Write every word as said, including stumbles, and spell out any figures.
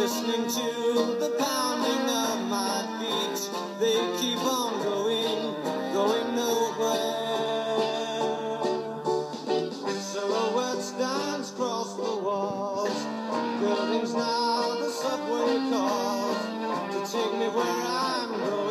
Listening to the pounding of my feet, they keep on going, going nowhere. Silhouettes stands across the walls, buildings now the subway calls to take me where I'm going.